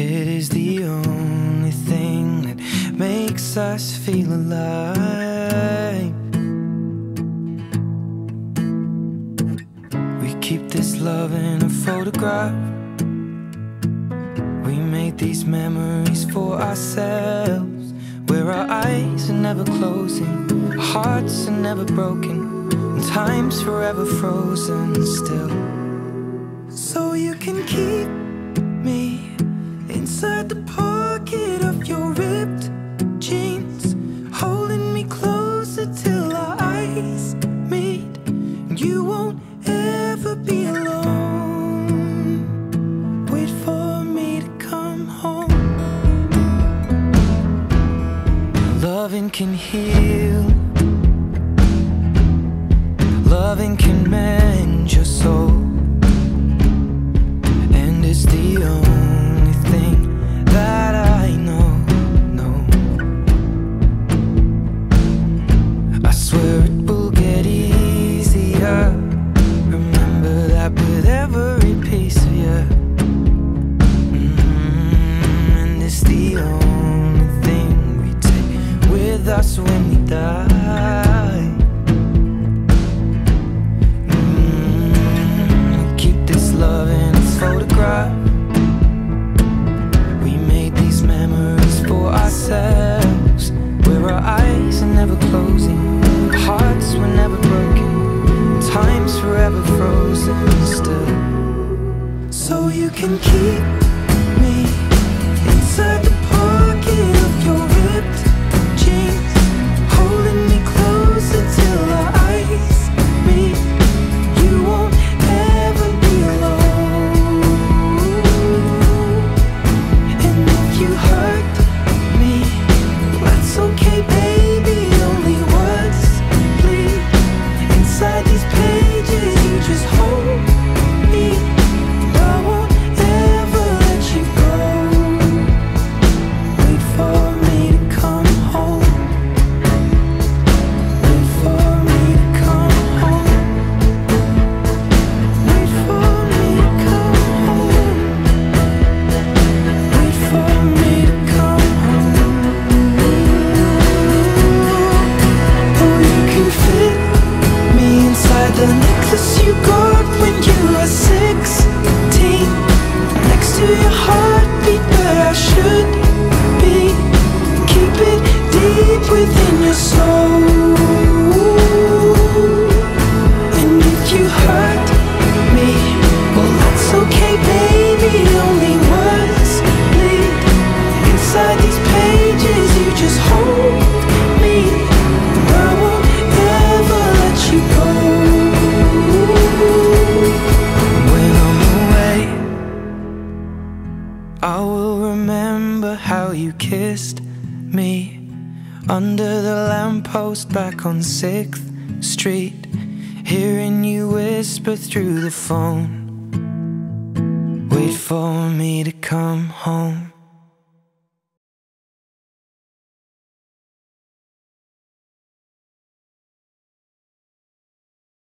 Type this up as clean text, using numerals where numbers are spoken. It is the only thing that makes us feel alive. We keep this love in a photograph. We made these memories for ourselves, where our eyes are never closing, our hearts are never broken, and time's forever frozen still. So you can keep me inside the pocket of your ripped jeans, holding me closer till our eyes meet, and you won't ever be alone. Wait for me to come home. Loving can heal. Loving can mend your soul, and it's the only thing that I know, I swear it will get easier. Remember that with every piece of you. And it's the only thing we take with us when we die. Love in its photograph. We made these memories for ourselves, where our eyes are never closing, our hearts were never broken, time's forever frozen still. So you can keep me inside the pocket of your ripped jeans, holding me closer till our eyes meet. You won't ever be alone. Back on 6th Street, hearing you whisper through the phone, wait for me to come home.